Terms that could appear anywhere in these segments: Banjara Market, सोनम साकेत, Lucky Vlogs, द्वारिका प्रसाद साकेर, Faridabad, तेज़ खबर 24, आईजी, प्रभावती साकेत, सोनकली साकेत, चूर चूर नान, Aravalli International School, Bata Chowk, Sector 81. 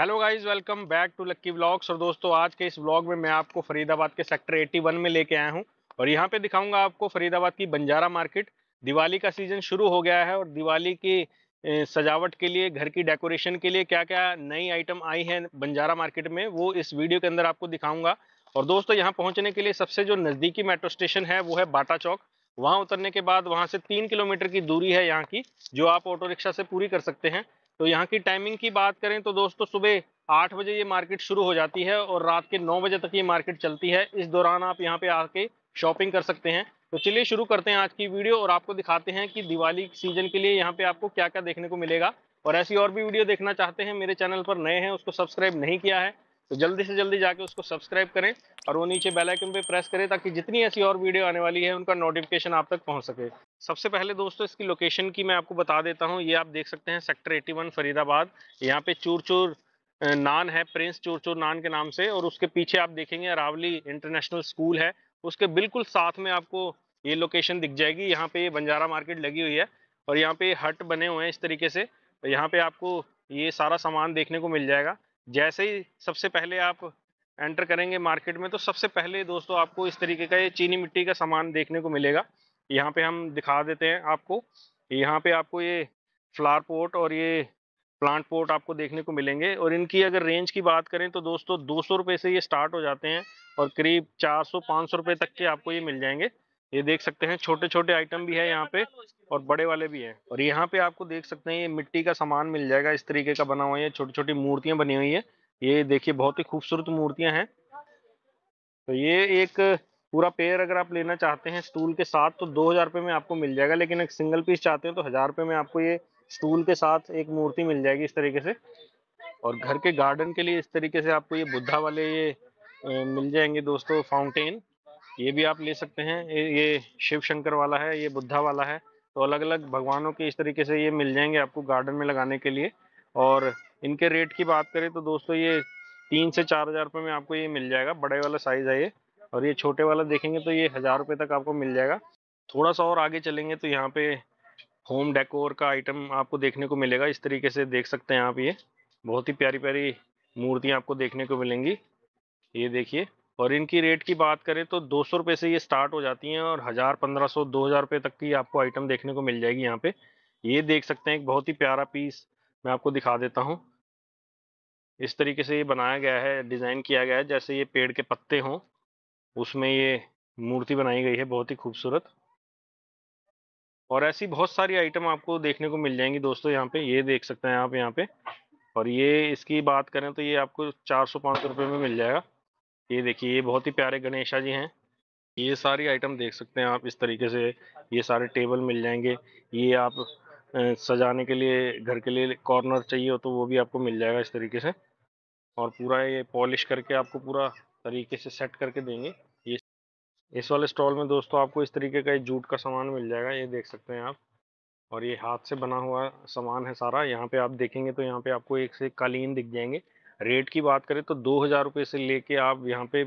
Hello guys, welcome back to Lucky vlogs. और दोस्तों, आज के इस व्लॉग में मैं आपको फरीदाबाद के सेक्टर 81 में लेके आया हूं और यहां पे दिखाऊंगा आपको फरीदाबाद की बंजारा मार्केट। दिवाली का सीज़न शुरू हो गया है और दिवाली की सजावट के लिए, घर की डेकोरेशन के लिए क्या क्या नई आइटम आई है बंजारा मार्केट में, वो इस वीडियो के अंदर आपको दिखाऊँगा। और दोस्तों, यहाँ पहुँचने के लिए सबसे जो नज़दीकी मेट्रो स्टेशन है वो है बाटा चौक। वहाँ उतरने के बाद वहाँ से 3 किलोमीटर की दूरी है यहाँ की, जो आप ऑटो रिक्शा से पूरी कर सकते हैं। तो यहाँ की टाइमिंग की बात करें तो दोस्तों, सुबह 8 बजे ये मार्केट शुरू हो जाती है और रात के 9 बजे तक ये मार्केट चलती है। इस दौरान आप यहाँ पे आके शॉपिंग कर सकते हैं। तो चलिए शुरू करते हैं आज की वीडियो और आपको दिखाते हैं कि दिवाली सीजन के लिए यहाँ पे आपको क्या क्या देखने को मिलेगा। और ऐसी और भी वीडियो देखना चाहते हैं, मेरे चैनल पर नए हैं, उसको सब्सक्राइब नहीं किया है तो जल्दी से जल्दी जाके उसको सब्सक्राइब करें और वो नीचे बेल आइकन पे प्रेस करें ताकि जितनी ऐसी और वीडियो आने वाली है उनका नोटिफिकेशन आप तक पहुंच सके। सबसे पहले दोस्तों, इसकी लोकेशन की मैं आपको बता देता हूं। ये आप देख सकते हैं सेक्टर 81 फरीदाबाद। यहाँ पे चूर चूर नान है, प्रिंस चूर चूर नान के नाम से, और उसके पीछे आप देखेंगे अरावली इंटरनेशनल स्कूल है, उसके बिल्कुल साथ में आपको ये लोकेशन दिख जाएगी। यहाँ पे ये बंजारा मार्केट लगी हुई है और यहाँ पे हट बने हुए हैं इस तरीके से। यहाँ पे आपको ये सारा सामान देखने को मिल जाएगा। जैसे ही सबसे पहले आप एंटर करेंगे मार्केट में तो सबसे पहले दोस्तों आपको इस तरीके का ये चीनी मिट्टी का सामान देखने को मिलेगा। यहाँ पे हम दिखा देते हैं आपको। यहाँ पे आपको ये फ्लावर पोट और ये प्लांट पोट आपको देखने को मिलेंगे। और इनकी अगर रेंज की बात करें तो दोस्तों 200 रुपये से ये स्टार्ट हो जाते हैं और करीब 400-500 रुपये तक के आपको ये मिल जाएंगे। ये देख सकते हैं, छोटे छोटे आइटम भी है यहाँ पे और बड़े वाले भी हैं। और यहाँ पे आपको देख सकते हैं ये मिट्टी का सामान मिल जाएगा, इस तरीके का बना हुआ है, छोटी छोटी मूर्तियाँ बनी हुई है। ये देखिए, बहुत ही खूबसूरत मूर्तियाँ हैं। तो ये एक पूरा पेयर अगर आप लेना चाहते हैं स्टूल के साथ तो 2000 रुपये में आपको मिल जाएगा, लेकिन एक सिंगल पीस चाहते हैं तो 1000 रुपये में आपको ये स्टूल के साथ एक मूर्ति मिल जाएगी इस तरीके से। और घर के गार्डन के लिए इस तरीके से आपको ये बुद्धा वाले ये मिल जाएंगे दोस्तों। फाउंटेन ये भी आप ले सकते हैं। ये शिव शंकर वाला है, ये बुद्धा वाला है। तो अलग अलग भगवानों के इस तरीके से ये मिल जाएंगे आपको गार्डन में लगाने के लिए। और इनके रेट की बात करें तो दोस्तों ये 3 से 4 हज़ार रुपये में आपको ये मिल जाएगा, बड़े वाला साइज़ है ये। और ये छोटे वाला देखेंगे तो ये 1000 रुपये तक आपको मिल जाएगा। थोड़ा सा और आगे चलेंगे तो यहाँ पे होम डेकोर का आइटम आपको देखने को मिलेगा। इस तरीके से देख सकते हैं आप, ये बहुत ही प्यारी प्यारी मूर्तियाँ आपको देखने को मिलेंगी, ये देखिए। और इनकी रेट की बात करें तो 200 रुपये से ये स्टार्ट हो जाती हैं और 1000, 1500, 2000 रुपये तक की आपको आइटम देखने को मिल जाएगी यहाँ पे। ये देख सकते हैं, एक बहुत ही प्यारा पीस मैं आपको दिखा देता हूँ। इस तरीके से ये बनाया गया है, डिज़ाइन किया गया है, जैसे ये पेड़ के पत्ते हों, उसमें ये मूर्ति बनाई गई है, बहुत ही खूबसूरत। और ऐसी बहुत सारी आइटम आपको देखने को मिल जाएंगी दोस्तों यहाँ पर। ये देख सकते हैं आप यहाँ पर। और ये इसकी बात करें तो ये आपको 400-500 रुपये में मिल जाएगा। ये देखिए, ये बहुत ही प्यारे गणेशा जी हैं। ये सारी आइटम देख सकते हैं आप इस तरीके से। ये सारे टेबल मिल जाएंगे। ये आप सजाने के लिए, घर के लिए कॉर्नर चाहिए हो तो वो भी आपको मिल जाएगा इस तरीके से। और पूरा ये पॉलिश करके आपको पूरा तरीके से सेट करके देंगे। ये इस वाले स्टॉल में दोस्तों आपको इस तरीके का जूट का सामान मिल जाएगा, ये देख सकते हैं आप। और ये हाथ से बना हुआ सामान है सारा। यहाँ पर आप देखेंगे तो यहाँ पर आपको एक से एक कालीन दिख जाएंगे। रेट की बात करें तो 2000 रुपये से लेके आप यहाँ पे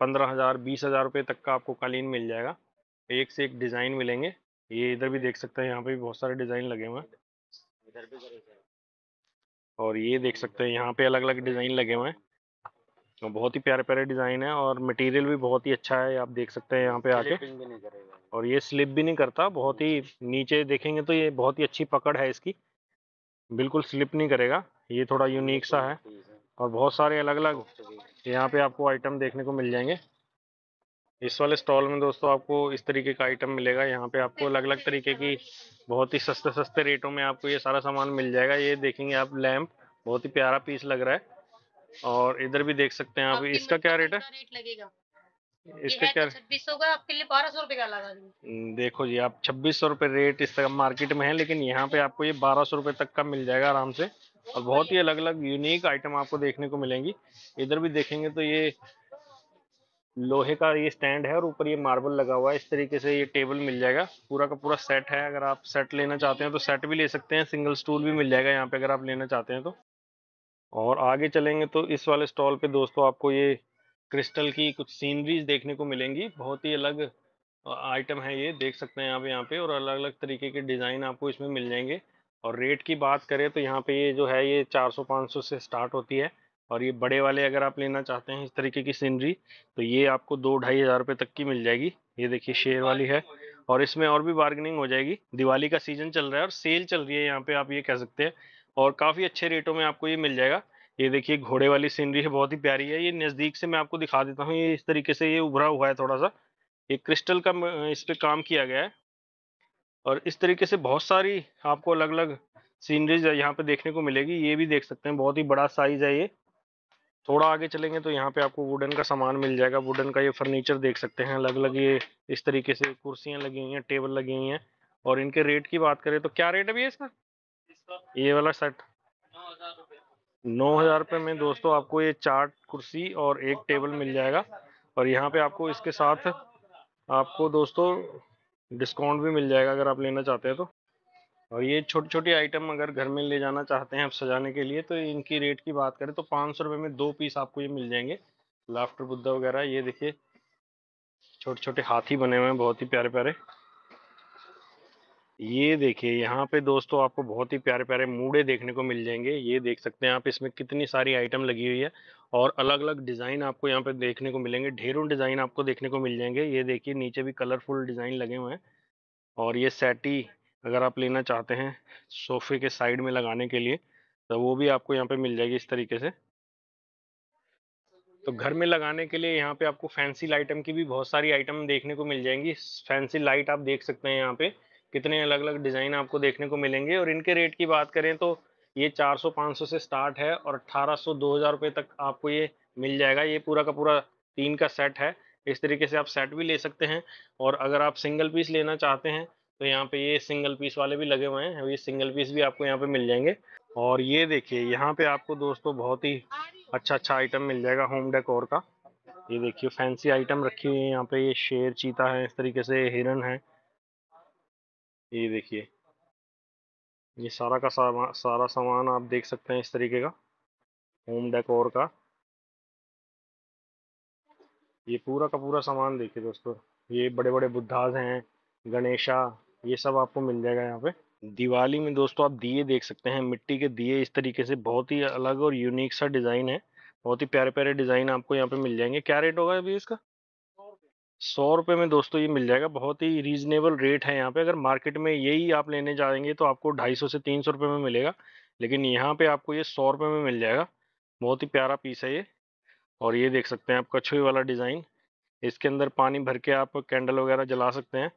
15,000, 20,000 रुपये तक का आपको कालीन मिल जाएगा। एक से एक डिज़ाइन मिलेंगे। ये इधर भी देख सकते हैं, यहाँ पे भी बहुत सारे डिज़ाइन लगे हुए हैं। और ये देख सकते हैं यहाँ पे अलग अलग डिज़ाइन लगे हुए हैं, तो बहुत ही प्यारे प्यारे डिज़ाइन है। और मटेरियल भी बहुत ही अच्छा है, आप देख सकते हैं यहाँ पे आके। और ये स्लिप भी नहीं करता, बहुत ही नीचे देखेंगे तो ये बहुत ही अच्छी पकड़ है इसकी, बिल्कुल स्लिप नहीं करेगा। ये थोड़ा यूनिक सा है। और बहुत सारे अलग अलग यहाँ पे आपको आइटम देखने को मिल जाएंगे। इस वाले स्टॉल में दोस्तों आपको इस तरीके का आइटम मिलेगा। यहाँ पे आपको अलग अलग तरीके की बहुत ही सस्ते सस्ते रेटों में आपको ये सारा सामान मिल जाएगा। ये देखेंगे आप लैम्प, बहुत ही प्यारा पीस लग रहा है। और इधर भी देख सकते हैं आप, इसका क्या रेट है? इसका क्या 2600 का, आपके लिए 1200 रुपये का लगा देंगे। देखो जी आप, 2600 रुपये रेट इस मार्केट में है, लेकिन यहाँ पे आपको ये 1200 रुपये तक का मिल जाएगा आराम से। और बहुत ही अलग अलग यूनिक आइटम आपको देखने को मिलेंगी। इधर भी देखेंगे तो ये लोहे का ये स्टैंड है और ऊपर ये मार्बल लगा हुआ है, इस तरीके से ये टेबल मिल जाएगा। पूरा का पूरा सेट है, अगर आप सेट लेना चाहते हैं तो सेट भी ले सकते हैं, सिंगल स्टूल भी मिल जाएगा यहाँ पे अगर आप लेना चाहते हैं तो। और आगे चलेंगे तो इस वाले स्टॉल पे दोस्तों आपको ये क्रिस्टल की कुछ सीनरीज देखने को मिलेंगी। बहुत ही अलग आइटम है ये, देख सकते हैं आप यहाँ पे। और अलग अलग तरीके के डिज़ाइन आपको इसमें मिल जाएंगे। और रेट की बात करें तो यहाँ पे ये जो है ये 400-500 से स्टार्ट होती है। और ये बड़े वाले अगर आप लेना चाहते हैं इस तरीके की सीनरी तो ये आपको 2-2,500 रुपये तक की मिल जाएगी। ये देखिए शेर वाली है और इसमें और भी बार्गेनिंग हो जाएगी। दिवाली का सीजन चल रहा है और सेल चल रही है यहाँ पे, आप ये कह सकते हैं, और काफ़ी अच्छे रेटों में आपको ये मिल जाएगा। ये देखिए घोड़े वाली सीनरी है, बहुत ही प्यारी है। ये नज़दीक से मैं आपको दिखा देता हूँ। ये इस तरीके से ये उभरा हुआ है थोड़ा सा, ये क्रिस्टल का इस पर काम किया गया है। और इस तरीके से बहुत सारी आपको अलग अलग सीनरीज यहाँ पे देखने को मिलेगी। ये भी देख सकते हैं, बहुत ही बड़ा साइज है ये। थोड़ा आगे चलेंगे तो यहाँ पे आपको वुडन का सामान मिल जाएगा, वुडन का ये फर्नीचर देख सकते हैं अलग अलग। ये इस तरीके से कुर्सियाँ लगी हुई हैं, टेबल लगी हुई हैं। और इनके रेट की बात करें तो क्या रेट है भैया इसका? ये वाला सेट 9,000 रुपये में दोस्तों आपको ये 4 कुर्सी और 1 टेबल मिल जाएगा। और यहाँ पे आपको इसके साथ आपको दोस्तों डिस्काउंट भी मिल जाएगा अगर आप लेना चाहते हैं तो। और ये छोटी छोटी आइटम अगर घर में ले जाना चाहते हैं आप सजाने के लिए तो इनकी रेट की बात करें तो 500 रुपये में 2 पीस आपको ये मिल जाएंगे। लाफ्टर बुद्धा वगैरह, ये देखिए छोटे छोटे हाथी बने हुए हैं, बहुत ही प्यारे प्यारे। ये देखिए यहाँ पे दोस्तों आपको बहुत ही प्यारे प्यारे मूड़े देखने को मिल जाएंगे। ये देख सकते हैं आप, इसमें कितनी सारी आइटम लगी हुई है और अलग अलग डिज़ाइन आपको यहाँ पे देखने को मिलेंगे। ढेरों डिज़ाइन आपको देखने को मिल जाएंगे। ये देखिए नीचे भी कलरफुल डिज़ाइन लगे हुए हैं। और ये सेटी अगर आप लेना चाहते हैं सोफे के साइड में लगाने के लिए तो वो भी आपको यहाँ पर मिल जाएगी इस तरीके से। तो घर में लगाने के लिए यहाँ पर आपको फैंसी लाइटम की भी बहुत सारी आइटम देखने को मिल जाएंगी। फैंसी लाइट आप देख सकते हैं यहाँ पर कितने अलग अलग डिज़ाइन आपको देखने को मिलेंगे। और इनके रेट की बात करें तो ये 400-500 से स्टार्ट है और 1,800-2,000 रुपये तक आपको ये मिल जाएगा। ये पूरा का पूरा 3 का सेट है। इस तरीके से आप सेट भी ले सकते हैं। और अगर आप सिंगल पीस लेना चाहते हैं तो यहाँ पे ये सिंगल पीस वाले भी लगे हुए हैं, ये सिंगल पीस भी आपको यहाँ पर मिल जाएंगे। और ये देखिए यहाँ पर आपको दोस्तों बहुत ही अच्छा अच्छा आइटम मिल जाएगा होम डेकोर का। ये देखिए फैंसी आइटम रखी हुई है यहाँ पर। ये शेर, चीता है, इस तरीके से हिरन है। ये देखिए ये सारा का सारा सामान आप देख सकते हैं इस तरीके का होम डेकोर का। ये पूरा का पूरा सामान देखिए दोस्तों। ये बड़े बड़े बुद्धाज हैं, गणेशा, ये सब आपको मिल जाएगा यहाँ पे। दिवाली में दोस्तों आप दिए देख सकते हैं, मिट्टी के दिए इस तरीके से, बहुत ही अलग और यूनिक सा डिज़ाइन है। बहुत ही प्यारे प्यारे डिज़ाइन आपको यहाँ पे मिल जाएंगे। क्या रेट होगा अभी इसका? 100 रुपये में दोस्तों ये मिल जाएगा। बहुत ही रीजनेबल रेट है यहाँ पे। अगर मार्केट में यही आप लेने जाएंगे तो आपको 250 से 300 रुपये में मिलेगा, लेकिन यहाँ पे आपको ये 100 रुपये में मिल जाएगा। बहुत ही प्यारा पीस है ये। और ये देख सकते हैं आप कछुए वाला डिज़ाइन, इसके अंदर पानी भर के आप कैंडल वगैरह जला सकते हैं।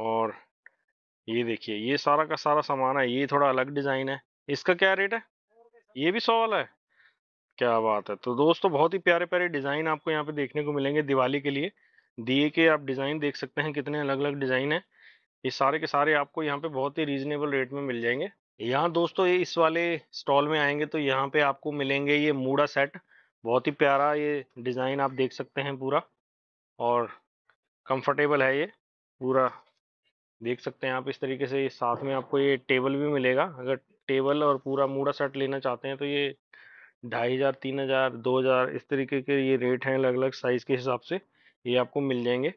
और ये देखिए ये सारा का सारा सामान है। ये थोड़ा अलग डिज़ाइन है। इसका क्या रेट है? ये भी 100 वाला है? क्या बात है। तो दोस्तों बहुत ही प्यारे प्यारे डिज़ाइन आपको यहाँ पे देखने को मिलेंगे दिवाली के लिए। दिए के आप डिज़ाइन देख सकते हैं, कितने अलग अलग डिज़ाइन है। ये सारे के सारे आपको यहाँ पे बहुत ही रीजनेबल रेट में मिल जाएंगे। यहाँ दोस्तों ये इस वाले स्टॉल में आएंगे तो यहाँ पे आपको मिलेंगे ये मूड़ा सेट। बहुत ही प्यारा ये डिज़ाइन आप देख सकते हैं पूरा, और कम्फर्टेबल है ये पूरा, देख सकते हैं आप इस तरीके से। साथ में आपको ये टेबल भी मिलेगा। अगर टेबल और पूरा मूड़ा सेट लेना चाहते हैं तो ये 2,500, 3,000, 2,000 इस तरीके के ये रेट हैं अलग अलग साइज़ के हिसाब से, ये आपको मिल जाएंगे।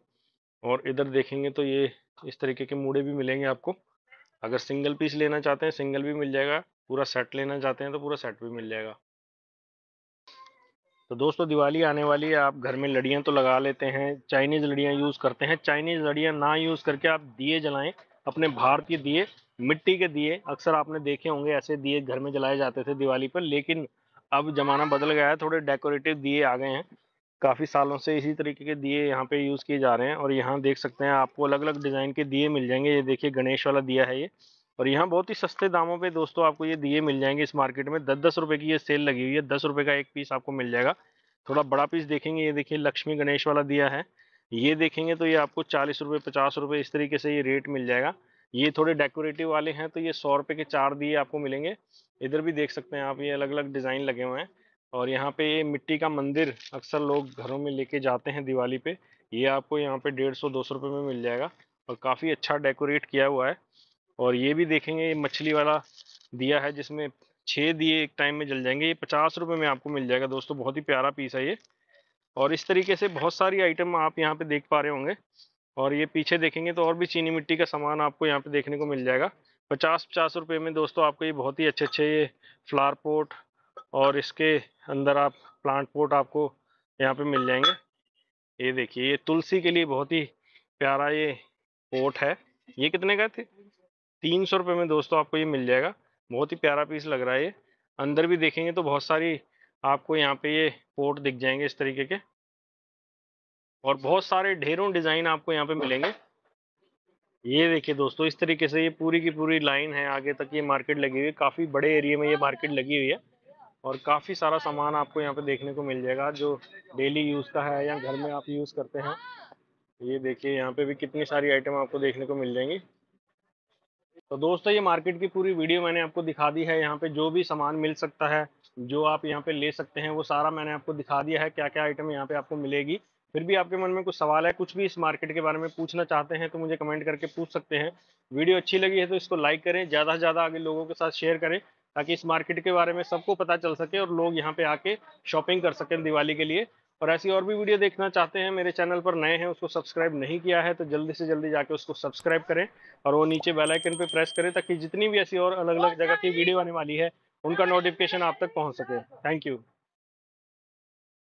और इधर देखेंगे तो ये इस तरीके के मूड़े भी मिलेंगे आपको। अगर सिंगल पीस लेना चाहते हैं सिंगल भी मिल जाएगा, पूरा सेट लेना चाहते हैं तो पूरा सेट भी मिल जाएगा। तो दोस्तों दिवाली आने वाली है, आप घर में लड़ियाँ तो लगा लेते हैं, चाइनीज़ लड़ियाँ यूज़ करते हैं। चाइनीज़ लड़ियाँ ना यूज़ करके आप दिए जलाएँ, अपने भारतीय दिए, मिट्टी के दिए। अक्सर आपने देखे होंगे ऐसे दिए घर में जलाए जाते थे दिवाली पर, लेकिन अब ज़माना बदल गया है, थोड़े डेकोरेटिव दिए आ गए हैं। काफ़ी सालों से इसी तरीके के दिए यहाँ पे यूज़ किए जा रहे हैं। और यहाँ देख सकते हैं आपको अलग अलग डिज़ाइन के दिए मिल जाएंगे। ये देखिए गणेश वाला दिया है ये। और यहाँ बहुत ही सस्ते दामों पे दोस्तों आपको ये दिए मिल जाएंगे। इस मार्केट में 10-10 रुपये की ये सेल लगी हुई है। 10 रुपये का एक पीस आपको मिल जाएगा। थोड़ा बड़ा पीस देखेंगे, ये देखिए लक्ष्मी गणेश वाला दिया है। ये देखेंगे तो ये आपको 40 रुपये, 50 रुपये इस तरीके से ये रेट मिल जाएगा। ये थोड़े डेकोरेटिव वाले हैं तो ये 100 रुपये के 4 दिए आपको मिलेंगे। इधर भी देख सकते हैं आप, ये अलग अलग डिज़ाइन लगे हुए हैं। और यहाँ पे ये मिट्टी का मंदिर अक्सर लोग घरों में लेके जाते हैं दिवाली पे। ये आपको यहाँ पे 150-200 रुपये में मिल जाएगा और काफ़ी अच्छा डेकोरेट किया हुआ है। और ये भी देखेंगे ये मछली वाला दिया है जिसमें 6 दिए एक टाइम में जल जाएंगे। ये 50 रुपये में आपको मिल जाएगा दोस्तों। बहुत ही प्यारा पीस है ये। और इस तरीके से बहुत सारी आइटम आप यहाँ पर देख पा रहे होंगे। और ये पीछे देखेंगे तो और भी चीनी मिट्टी का सामान आपको यहाँ पे देखने को मिल जाएगा। 50-50 रुपए में दोस्तों आपको ये बहुत ही अच्छे अच्छे ये फ्लावर पोट और इसके अंदर आप प्लांट पोट आपको यहाँ पे मिल जाएंगे। ये देखिए, ये तुलसी के लिए बहुत ही प्यारा ये पोट है। ये कितने का थे? 300 रुपये में दोस्तों आपको ये मिल जाएगा। बहुत ही प्यारा पीस लग रहा है ये। अंदर भी देखेंगे तो बहुत सारी आपको यहाँ पे ये पोट दिख जाएंगे इस तरीके के, और बहुत सारे ढेरों डिज़ाइन आपको यहाँ पे मिलेंगे। ये देखिए दोस्तों, इस तरीके से ये पूरी की पूरी लाइन है, आगे तक ये मार्केट लगी हुई है। काफ़ी बड़े एरिया में ये मार्केट लगी हुई है और काफ़ी सारा सामान आपको यहाँ पे देखने को मिल जाएगा जो डेली यूज़ का है या घर में आप यूज़ करते हैं। ये देखिए, यहाँ पे भी कितनी सारी आइटम आपको देखने को मिल जाएंगी। तो दोस्तों, ये मार्केट की पूरी वीडियो मैंने आपको दिखा दी है। यहाँ पे जो भी सामान मिल सकता है, जो आप यहाँ पे ले सकते हैं, वो सारा मैंने आपको दिखा दिया है, क्या क्या आइटम यहाँ पे आपको मिलेगी। फिर भी आपके मन में कुछ सवाल है, कुछ भी इस मार्केट के बारे में पूछना चाहते हैं तो मुझे कमेंट करके पूछ सकते हैं। वीडियो अच्छी लगी है तो इसको लाइक करें, ज़्यादा से ज़्यादा आगे लोगों के साथ शेयर करें ताकि इस मार्केट के बारे में सबको पता चल सके और लोग यहाँ पे आके शॉपिंग कर सकें दिवाली के लिए। और ऐसी और भी वीडियो देखना चाहते हैं, मेरे चैनल पर नए हैं, उसको सब्सक्राइब नहीं किया है तो जल्दी से जल्दी जाके उसको सब्सक्राइब करें और वो नीचे बेल आइकन पे प्रेस करें ताकि जितनी भी ऐसी और अलग अलग जगह की वीडियो आने वाली है उनका नोटिफिकेशन आप तक पहुँच सके। Thank you.